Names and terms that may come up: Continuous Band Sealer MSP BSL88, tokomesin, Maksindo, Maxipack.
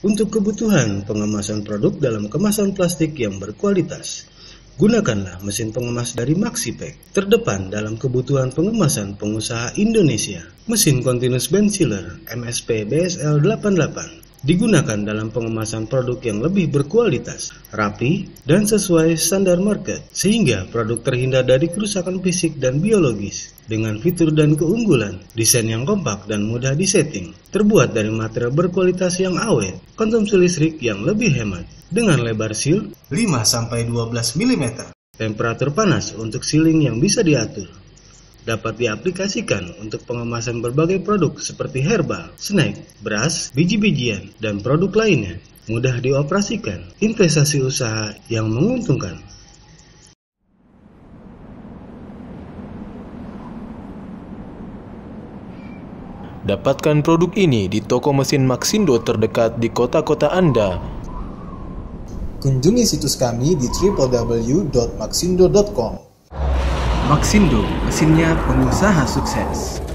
untuk kebutuhan pengemasan produk dalam kemasan plastik yang berkualitas. Gunakanlah mesin pengemas dari Maxipack, terdepan dalam kebutuhan pengemasan pengusaha Indonesia. Mesin Continuous Band Sealer MSP BSL88 digunakan dalam pengemasan produk yang lebih berkualitas, rapi, dan sesuai standar market, sehingga produk terhindar dari kerusakan fisik dan biologis. Dengan fitur dan keunggulan, desain yang kompak dan mudah disetting, terbuat dari material berkualitas yang awet, konsumsi listrik yang lebih hemat, dengan lebar seal 5-12 mm, temperatur panas untuk sealing yang bisa diatur. Dapat diaplikasikan untuk pengemasan berbagai produk seperti herbal, snack, beras, biji-bijian, dan produk lainnya. Mudah dioperasikan, investasi usaha yang menguntungkan. Dapatkan produk ini di toko mesin Maksindo terdekat di kota-kota Anda. Kunjungi situs kami di www.maksindo.com. Maksindo, mesinnya pengusaha sukses.